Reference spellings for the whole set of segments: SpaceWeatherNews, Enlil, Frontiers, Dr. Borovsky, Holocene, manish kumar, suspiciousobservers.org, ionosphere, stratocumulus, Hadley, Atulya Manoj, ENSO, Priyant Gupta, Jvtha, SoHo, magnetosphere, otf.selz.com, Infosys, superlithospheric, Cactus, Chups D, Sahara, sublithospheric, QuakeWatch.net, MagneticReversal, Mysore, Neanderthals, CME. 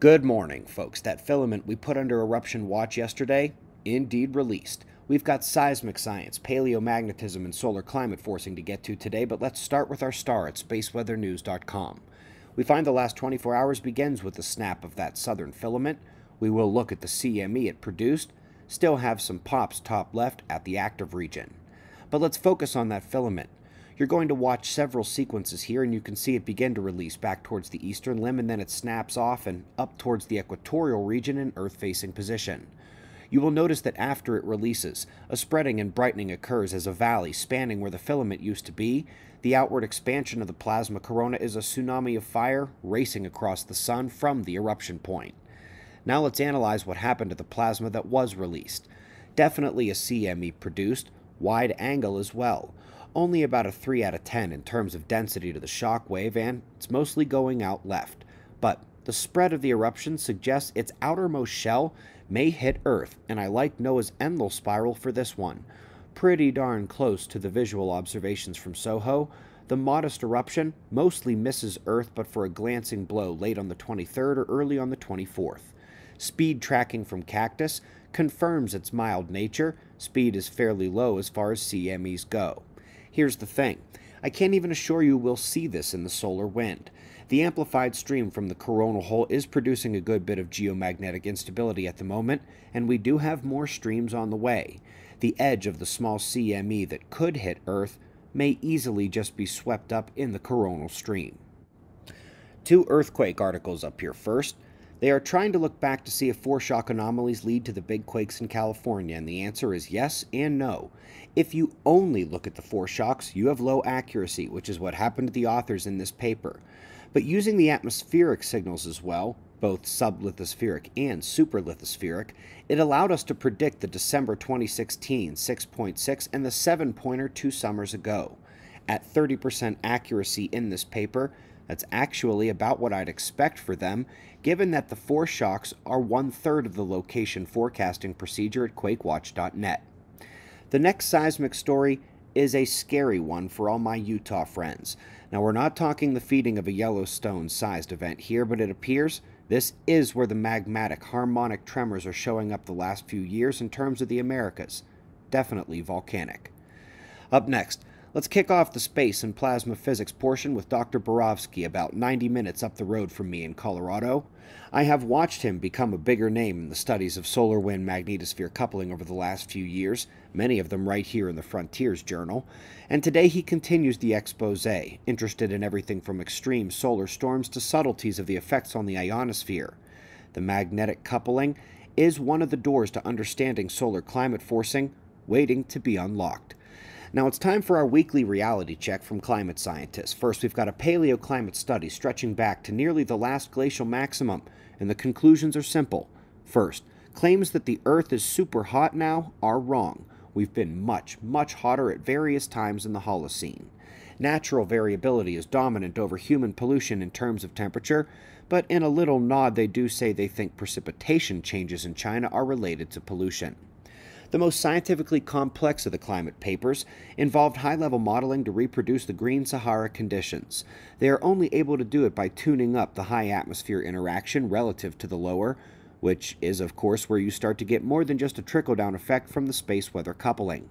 Good morning, folks. That filament we put under eruption watch yesterday, indeed released. We've got seismic science, paleomagnetism, and solar climate forcing to get to today, but let's start with our star at spaceweathernews.com. We find the last 24 hours begins with the snap of that southern filament. We will look at the CME it produced, still have some pops top left at the active region. But let's focus on that filament. You're going to watch several sequences here, and you can see it begin to release back towards the eastern limb, and then it snaps off and up towards the equatorial region in Earth-facing position. You will notice that after it releases, a spreading and brightening occurs as a valley spanning where the filament used to be. The outward expansion of the plasma corona is a tsunami of fire racing across the sun from the eruption point. Now let's analyze what happened to the plasma that was released. Definitely a CME produced, wide angle as well. Only about a 3 out of 10 in terms of density to the shock wave, and it's mostly going out left. But the spread of the eruption suggests its outermost shell may hit Earth, and I like Noah's Enlil spiral for this one. Pretty darn close to the visual observations from SoHo. The modest eruption mostly misses Earth, but for a glancing blow late on the 23rd or early on the 24th. Speed tracking from Cactus confirms its mild nature. Speed is fairly low as far as CMEs go. Here's the thing. I can't even assure you we'll see this in the solar wind. The amplified stream from the coronal hole is producing a good bit of geomagnetic instability at the moment, and we do have more streams on the way. The edge of the small CME that could hit Earth may easily just be swept up in the coronal stream. Two earthquake articles up here first. They are trying to look back to see if foreshock anomalies lead to the big quakes in California, and the answer is yes and no. If you only look at the foreshocks, you have low accuracy, which is what happened to the authors in this paper. But using the atmospheric signals as well, both sublithospheric and superlithospheric, it allowed us to predict the December 2016 6.6 and the 7-pointer 2 summers ago. At 30% accuracy in this paper, that's actually about what I'd expect for them, given that the foreshocks are 1/3 of the location forecasting procedure at QuakeWatch.net. The next seismic story is a scary one for all my Utah friends. Now, we're not talking the feeding of a Yellowstone-sized event here, but it appears this is where the magmatic harmonic tremors are showing up the last few years in terms of the Americas. Definitely volcanic. Up next, let's kick off the space and plasma physics portion with Dr. Borovsky, about 90 minutes up the road from me in Colorado. I have watched him become a bigger name in the studies of solar wind magnetosphere coupling over the last few years, many of them right here in the Frontiers journal. And today he continues the expose, interested in everything from extreme solar storms to subtleties of the effects on the ionosphere. The magnetic coupling is one of the doors to understanding solar climate forcing, waiting to be unlocked. Now it's time for our weekly reality check from climate scientists. First, we've got a paleoclimate study stretching back to nearly the last glacial maximum, and the conclusions are simple. First, claims that the Earth is super hot now are wrong. We've been much, much hotter at various times in the Holocene. Natural variability is dominant over human pollution in terms of temperature, but in a little nod they do say they think precipitation changes in China are related to pollution. The most scientifically complex of the climate papers involved high-level modeling to reproduce the Green Sahara conditions. They are only able to do it by tuning up the high atmosphere interaction relative to the lower, which is, of course, where you start to get more than just a trickle-down effect from the space weather coupling.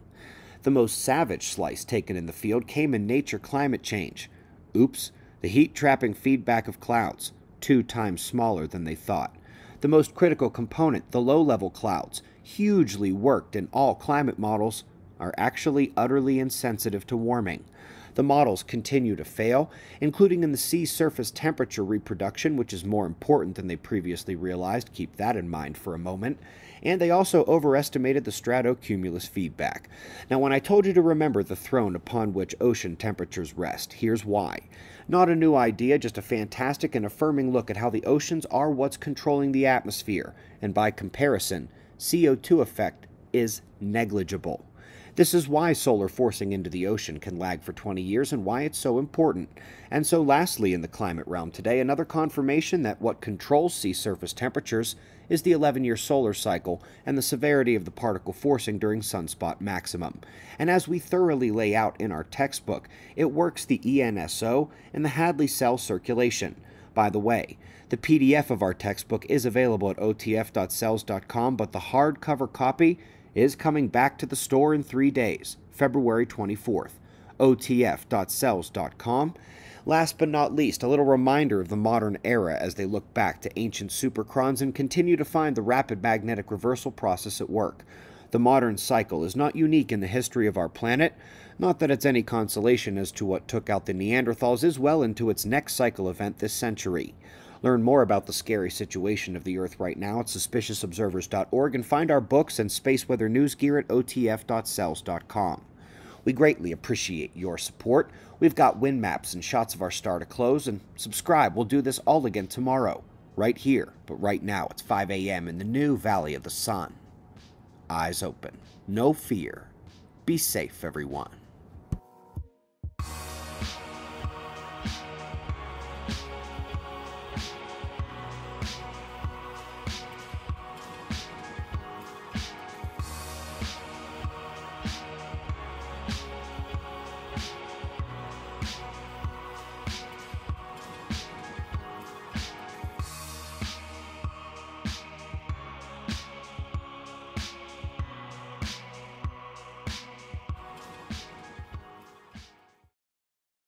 The most savage slice taken in the field came in Nature Climate Change. Oops, the heat-trapping feedback of clouds, 2 times smaller than they thought. The most critical component, the low-level clouds, hugely worked in all climate models, are actually utterly insensitive to warming. The models continue to fail, including in the sea surface temperature reproduction, which is more important than they previously realized. Keep that in mind for a moment. And they also overestimated the stratocumulus feedback. Now, when I told you to remember the throne upon which ocean temperatures rest, here's why. Not a new idea, just a fantastic and affirming look at how the oceans are what's controlling the atmosphere, and by comparison, CO2 effect is negligible. This is why solar forcing into the ocean can lag for 20 years and why it's so important. And so lastly, in the climate realm today, another confirmation that what controls sea surface temperatures is the 11-year solar cycle and the severity of the particle forcing during sunspot maximum. And as we thoroughly lay out in our textbook, it works the ENSO and the Hadley cell circulation. By the way, the PDF of our textbook is available at otf.selz.com, but the hardcover copy is coming back to the store in 3 days, February 24th, otf.selz.com. Last but not least, a little reminder of the modern era as they look back to ancient supercrons and continue to find the rapid magnetic reversal process at work. The modern cycle is not unique in the history of our planet. Not that it's any consolation as to what took out the Neanderthals is well into its next cycle event this century. Learn more about the scary situation of the Earth right now at suspiciousobservers.org and find our books and space weather news gear at otf.selz.com. We greatly appreciate your support. We've got wind maps and shots of our star to close, and subscribe. We'll do this all again tomorrow, right here. But right now, it's 5 a.m. in the new Valley of the Sun. Eyes open. No fear. Be safe, everyone.